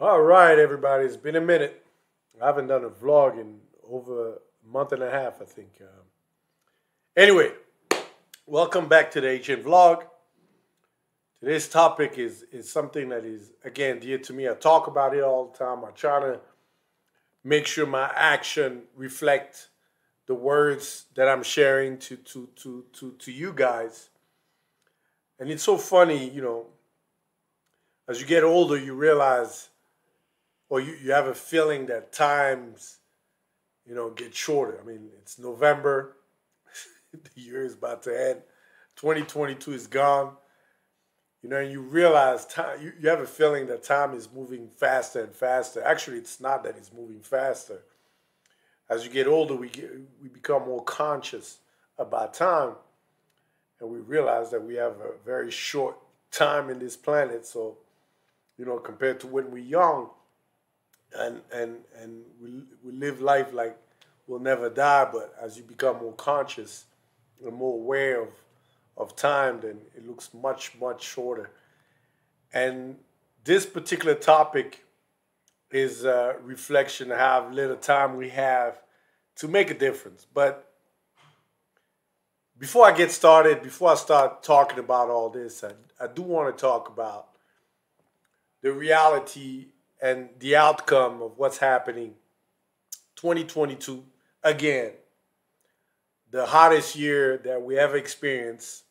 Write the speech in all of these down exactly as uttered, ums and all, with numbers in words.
All right, everybody, it's been a minute. I haven't done a vlog in over a month and a half, I think. Um, anyway, welcome back to the H and M vlog. Today's topic is, is something that is, again, dear to me. I talk about it all the time. I try to make sure my action reflects the words that I'm sharing to, to, to, to, to you guys. And it's so funny, you know, as you get older, you realize, or you, you have a feeling that times, you know, get shorter. I mean, it's November. The year is about to end. twenty twenty-two is gone. You know, and you realize time. You, you have a feeling that time is moving faster and faster. Actually, it's not that it's moving faster. As you get older, we get, we become more conscious about time, and we realize that we have a very short time in this planet. So, you know, compared to when we're young. And and and we we live life like we'll never die, but as you become more conscious and more aware of of time, then it looks much much shorter. And this particular topic is a reflection of how little time we have to make a difference. But before I get started, before I start talking about all this, I, I do want to talk about the reality and the outcome of what's happening. twenty twenty-two, again, the hottest year that we ever experienced.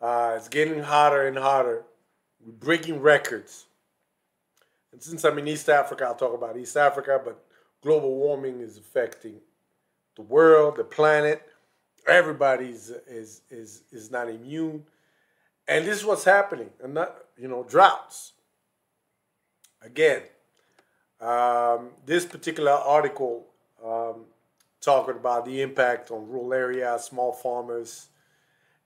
Uh, it's getting hotter and hotter. We're breaking records. And since I'm in East Africa, I'll talk about East Africa, but global warming is affecting the world, the planet. Everybody's is, is, is not immune. And this is what's happening. And not, you know, droughts. Again, um, this particular article um, talking about the impact on rural areas, small farmers,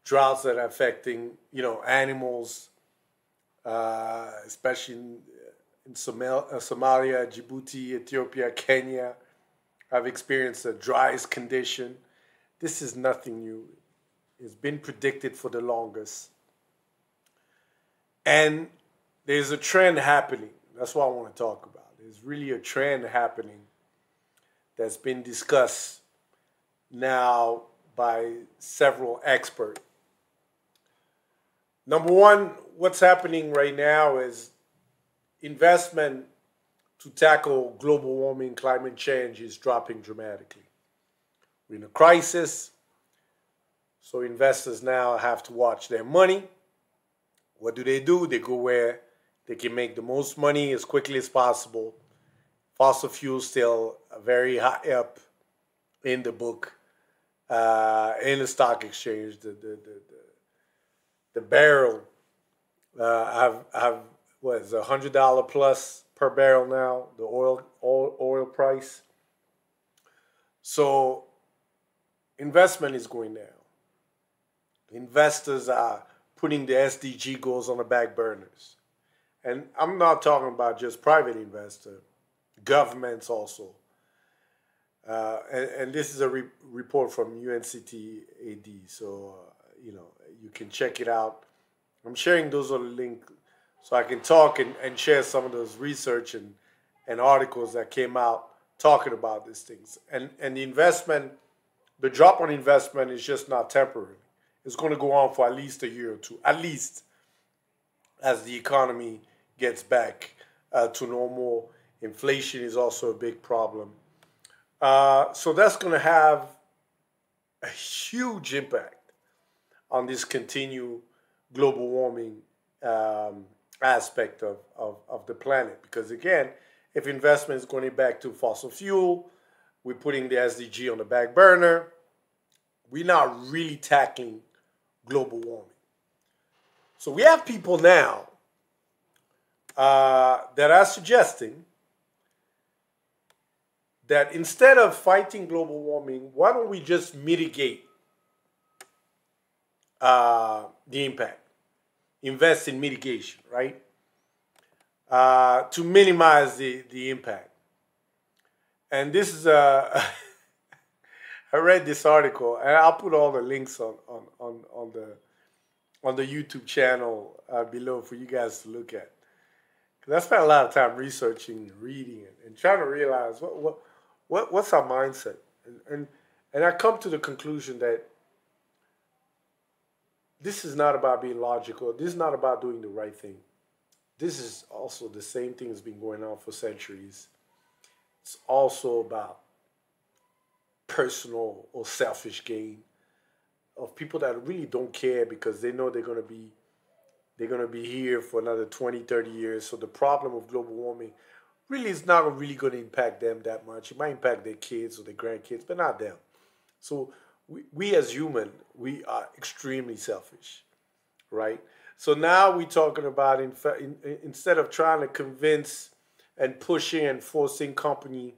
droughts that are affecting, you know, animals, uh, especially in, in Somal Somalia, Djibouti, Ethiopia, Kenya. I've experienced the driest condition. This is nothing new. It's been predicted for the longest. And there's a trend happening. That's what I want to talk about. There's really a trend happening that's been discussed now by several experts. Number one, what's happening right now is investment to tackle global warming, climate change is dropping dramatically. We're in a crisis, so investors now have to watch their money. What do they do? They go where they can make the most money as quickly as possible. Fossil fuels still very high up in the book, uh, in the stock exchange. The the the, the barrel uh, have have what is a hundred dollar plus per barrel now. The oil oil oil price. So investment is going down. Investors are putting the S D G goals on the back burners. And I'm not talking about just private investor, governments also. Uh, and, and this is a re report from U N C T A D, so uh, you know, you can check it out. I'm sharing those on the link so I can talk and, and share some of those research and, and articles that came out talking about these things. And, and the investment, the drop on investment is just not temporary. It's going to go on for at least a year or two, at least, as the economy gets back uh, to normal. Inflation is also a big problem. Uh, so that's going to have a huge impact on this continued global warming um, aspect of, of, of the planet. Because again, if investment is going back to fossil fuel, we're putting the S D G on the back burner. We're not really tackling global warming. So we have people now uh, that are suggesting that instead of fighting global warming, why don't we just mitigate uh, the impact? Invest in mitigation, right? Uh, to minimize the, the impact. And this is, uh, I read this article, and I'll put all the links on, on, on, on the, on the YouTube channel uh, below for you guys to look at. Because I spent a lot of time researching and reading it and trying to realize what what, what what's our mindset. And, and, and I come to the conclusion that this is not about being logical. This is not about doing the right thing. This is also the same thing that's been going on for centuries. It's also about personal or selfish gain of people that really don't care because they know they're going to be they're going to be here for another twenty, thirty years. So the problem of global warming really is not really going to impact them that much. It might impact their kids or their grandkids, but not them. So we, we as humans, we are extremely selfish, right? So now we're talking about in, in, instead of trying to convince and pushing and forcing company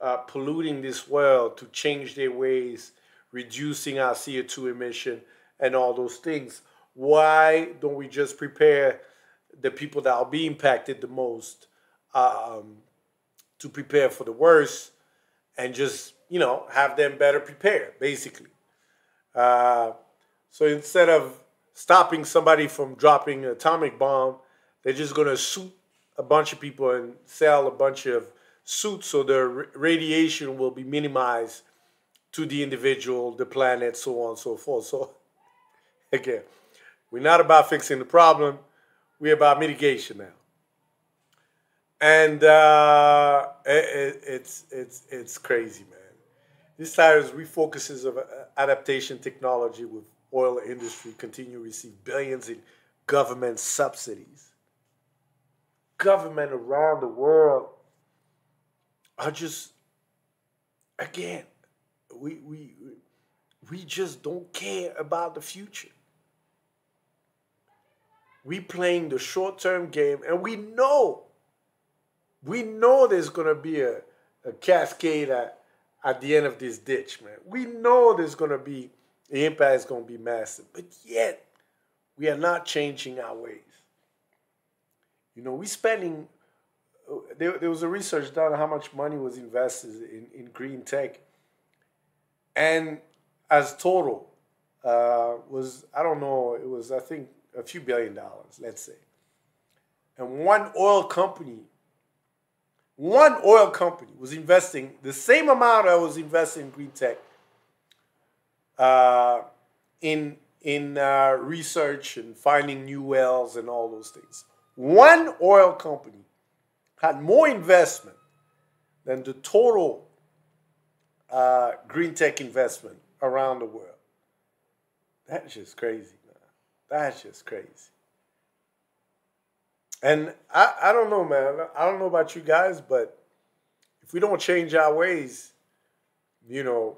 uh, polluting this world to change their ways, reducing our C O two emission and all those things, why don't we just prepare the people that will be impacted the most um, to prepare for the worst and just, you know, have them better prepared, basically. Uh, so instead of stopping somebody from dropping an atomic bomb, they're just going to shoot a bunch of people and sell a bunch of suits so the radiation will be minimized to the individual, the planet, so on and so forth. So, again, we're not about fixing the problem. We're about mitigation now. And uh, it, it's, it's, it's crazy, man. This title is Refocuses of Adaptation Technology with Oil Industry Continue to Receive Billions in Government Subsidies. Government around the world are just, again, we, we, we just don't care about the future. We playing the short-term game, and we know, we know there's going to be a, a cascade at, at the end of this ditch, man. We know there's going to be, the impact is going to be massive, but yet we are not changing our ways. You know, we're spending, there, there was a research done on how much money was invested in, in green tech, and as total uh, was, I don't know, it was, I think, a few billion dollars, let's say. And one oil company, one oil company was investing the same amount I was investing in green tech uh, in, in uh, research and finding new wells and all those things. One oil company had more investment than the total uh, green tech investment around the world. That's just crazy. That's just crazy. And I, I don't know, man. I don't know about you guys, but if we don't change our ways, you know,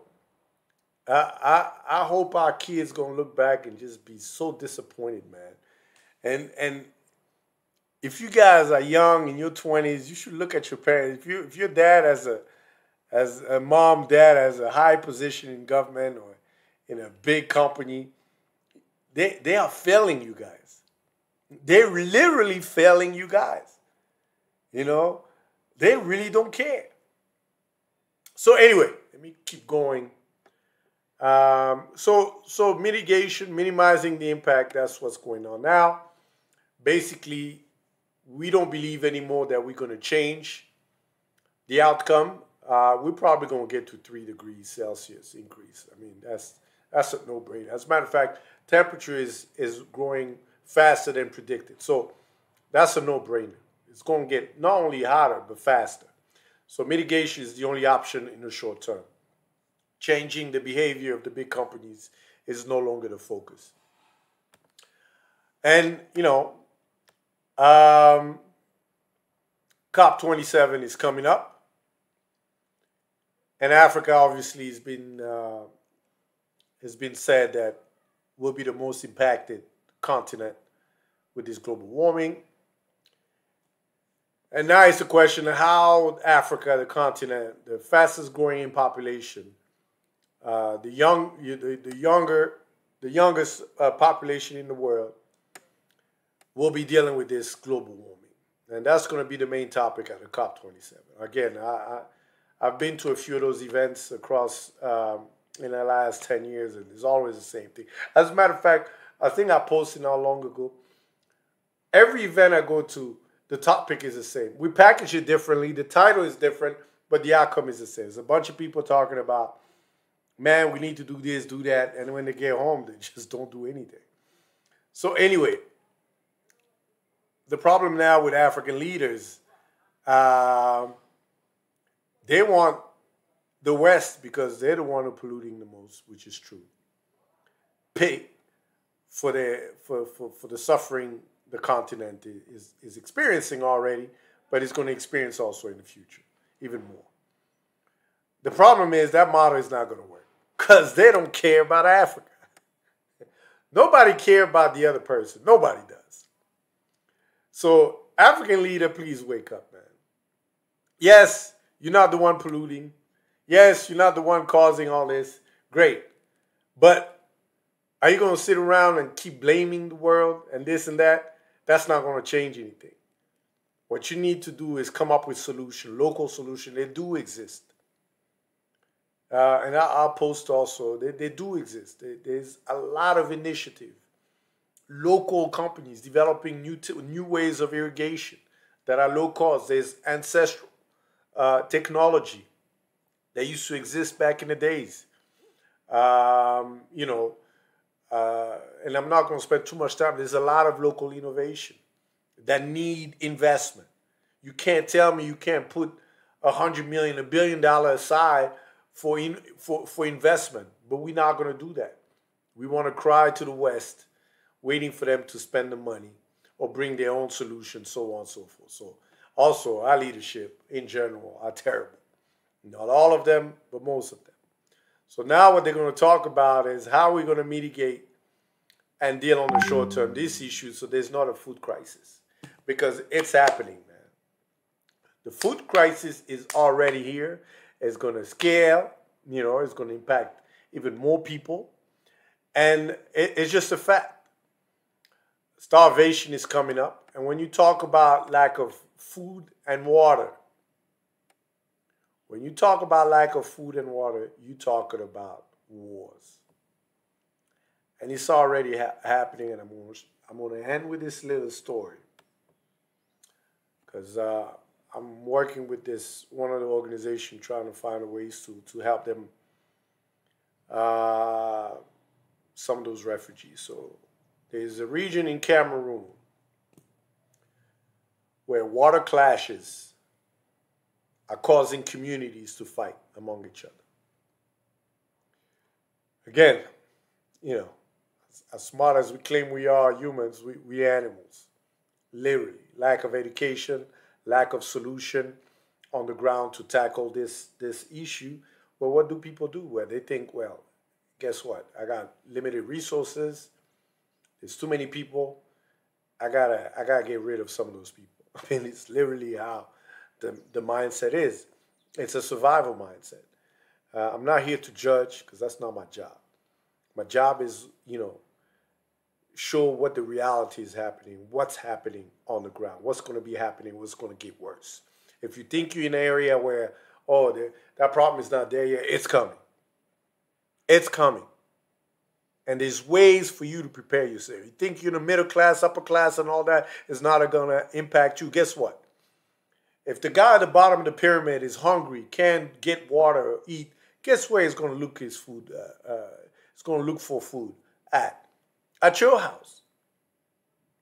I I, I hope our kids going to look back and just be so disappointed, man. And and if you guys are young, in your twenties, you should look at your parents. If you if your dad has a as a mom, dad has a high position in government or in a big company, They, they are failing you guys. They're literally failing you guys. You know, they really don't care. So anyway, let me keep going. Um, so, so mitigation, minimizing the impact, that's what's going on now. Basically, we don't believe anymore that we're going to change the outcome. Uh, we're probably going to get to three degrees Celsius increase. I mean, that's, that's a no-brainer. As a matter of fact, temperature is, is growing faster than predicted. So that's a no-brainer. It's going to get not only hotter, but faster. So mitigation is the only option in the short term. Changing the behavior of the big companies is no longer the focus. And, you know, um, COP twenty-seven is coming up. And Africa, obviously, has been, uh, has been said that will be the most impacted continent with this global warming. And now it's the question of how Africa, the continent, the fastest growing in population, uh, the young, the, the younger, the youngest uh, population in the world, will be dealing with this global warming. And that's going to be the main topic at the COP twenty-seven. Again, I, I, I've been to a few of those events across um, in the last ten years, and it's always the same thing. As a matter of fact, I think I posted not long ago, every event I go to, The topic is the same. We package it differently. The title is different, but the outcome is the same. It's a bunch of people talking about, man, we need to do this, do that. And when they get home, they just don't do anything. So anyway, the problem now with African leaders, uh, they want the West, because they're the one who are polluting the most, which is true, pay for the, for, for, for the suffering the continent is, is experiencing already, but it's going to experience also in the future, even more. The problem is that model is not going to work because they don't care about Africa. Nobody cares about the other person. Nobody does. So African leader, please wake up, man. Yes, you're not the one polluting. Yes, you're not the one causing all this. Great. But are you going to sit around and keep blaming the world and this and that? That's not going to change anything. What you need to do is come up with solutions, local solutions. They do exist. Uh, and I'll post also, they, they do exist. They, there's a lot of initiative. Local companies developing new, new ways of irrigation that are low cost. There's ancestral uh, technology that used to exist back in the days. Um, you know, Uh, and I'm not going to spend too much time. There's a lot of local innovation that need investment. You can't tell me you can't put a hundred million, a billion dollar aside for, in, for, for investment, but we're not going to do that. We want to cry to the West, waiting for them to spend the money or bring their own solution, so on and so forth. So also our leadership in general are terrible. Not all of them, but most of them. So now what they're going to talk about is how we're going to mitigate and deal on the short term this issue so there's not a food crisis, because it's happening, man. The food crisis is already here. It's going to scale, you know, it's going to impact even more people. And it, it's just a fact. Starvation is coming up. And when you talk about lack of food and water, When you talk about lack of food and water, you're talking about wars. And it's already ha happening, and I'm going I'm going to end with this little story. Because uh, I'm working with this one of the organizations trying to find ways to, to help them, uh, some of those refugees. So there's a region in Cameroon where water clashes are causing communities to fight among each other. Again, you know, as, as smart as we claim we are humans, we, we're animals. Literally, lack of education, lack of solution on the ground to tackle this, this issue. But what do people do? Well, they think, well, guess what? I got limited resources. There's too many people. I gotta, I gotta get rid of some of those people. I mean, it's literally how The, the mindset is. It's a survival mindset. Uh, I'm not here to judge, because that's not my job. My job is, you know, show what the reality is happening, what's happening on the ground, what's going to be happening, what's going to get worse. If you think you're in an area where, oh, there, that problem is not there yet, it's coming. It's coming. And there's ways for you to prepare yourself. You think you're in the middle class, upper class, and all that is not going to impact you. Guess what? If the guy at the bottom of the pyramid is hungry, can't get water or eat, guess where he's going to look his food? Uh, uh, he's going to look for food at at your house.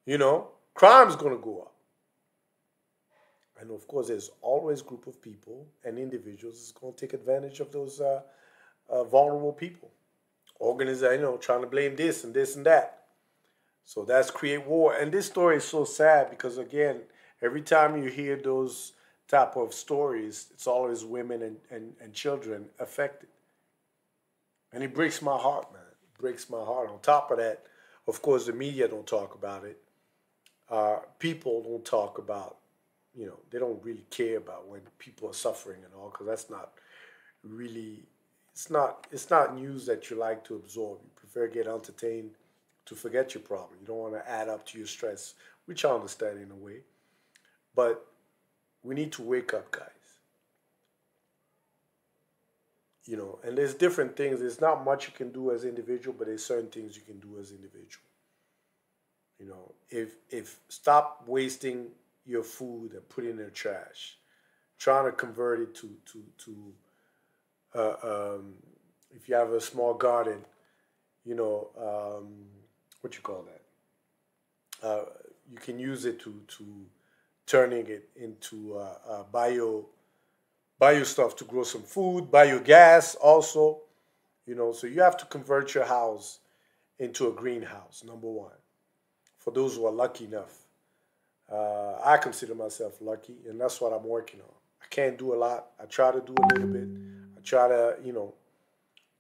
You know, crime's going to go up. And of course, there's always a group of people and individuals that's going to take advantage of those uh, uh, vulnerable people. Organizations, you know, trying to blame this and this and that. So that's create war. And this story is so sad because, again, every time you hear those type of stories, it's always women and, and, and children affected. And it breaks my heart, man. It breaks my heart. On top of that, of course, the media don't talk about it. Uh, people don't talk about, you know, they don't really care about when people are suffering and all, because that's not really, it's not, it's not news that you like to absorb. You prefer to get entertained to forget your problem. You don't want to add up to your stress, which I understand in a way. But we need to wake up, guys. You know, and there's different things. There's not much you can do as an individual, but there's certain things you can do as an individual. You know, if if stop wasting your food and put it in the trash, trying to convert it to to to. Uh, um, if you have a small garden, you know, um, what you call that? Uh, you can use it to to turning it into uh, uh, bio bio stuff to grow some food, biogas also. You know, so you have to convert your house into a greenhouse, number one. For those who are lucky enough. Uh, I consider myself lucky, and that's what I'm working on. I can't do a lot. I try to do a little bit. I try to, you know,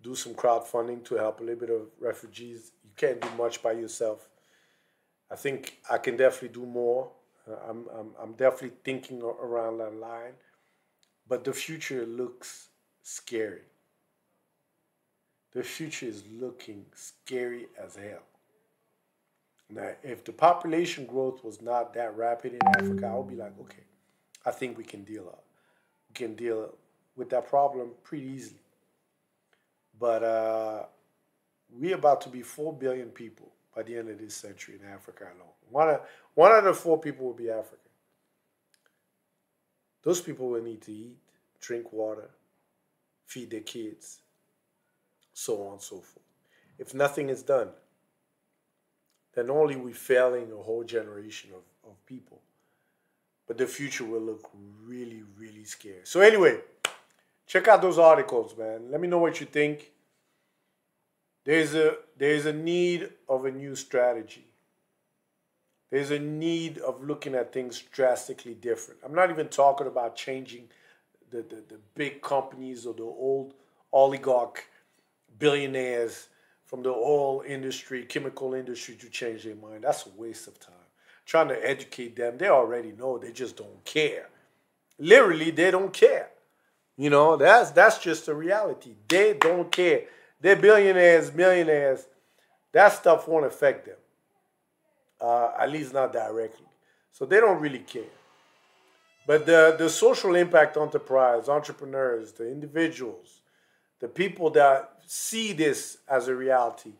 do some crowdfunding to help a little bit of refugees. You can't do much by yourself. I think I can definitely do more. Uh, I'm, I'm, I'm definitely thinking around that line. But the future looks scary. The future is looking scary as hell. Now, if the population growth was not that rapid in Africa, I would be like, okay, I think we can deal up. We can deal with that problem pretty easily. But uh, we're about to be four billion people by the end of this century in Africa alone. One, of, one out of four people will be African. Those people will need to eat, drink water, feed their kids, so on and so forth. If nothing is done, then not only are we failing a whole generation of, of people, but the future will look really, really scary. So anyway, check out those articles, man. Let me know what you think. There's a, there's a need of a new strategy. There's a need of looking at things drastically different. I'm not even talking about changing the, the, the big companies or the old oligarch billionaires from the oil industry, chemical industry, to change their mind. That's a waste of time. Trying to educate them, they already know, they just don't care. Literally, they don't care. You know, that's that's just the reality. They don't care. They're billionaires, millionaires. That stuff won't affect them. Uh, at least not directly. So they don't really care. But the, the social impact enterprise, entrepreneurs, the individuals, the people that see this as a reality,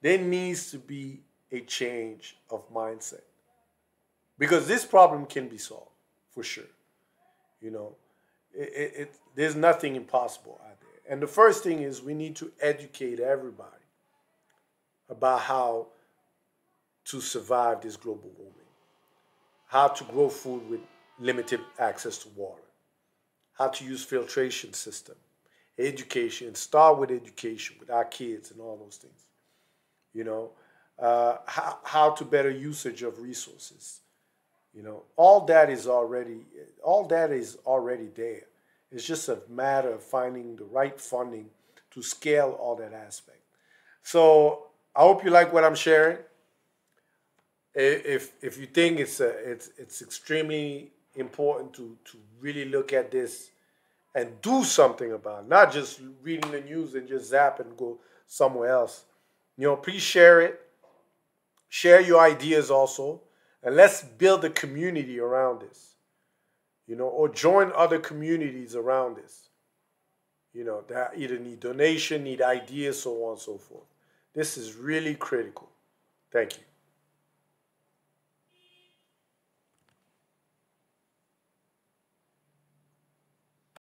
there needs to be a change of mindset. Because this problem can be solved, for sure. You know, it, it, it, there's nothing impossible out there. And the first thing is we need to educate everybody about how to survive this global warming, how to grow food with limited access to water, how to use filtration systems. Education, start with education, with our kids and all those things, you know, uh, how, how to better usage of resources, you know, all that is already, all that is already there. It's just a matter of finding the right funding to scale all that aspect. So I hope you like what I'm sharing. If, if you think it's, a, it's, it's extremely important to, to really look at this and do something about it, not just reading the news and just zap and go somewhere else. You know, please share it. Share your ideas also. And let's build a community around this. You know, or join other communities around this. You know, that either need donation, need ideas, so on and so forth. This is really critical. Thank you.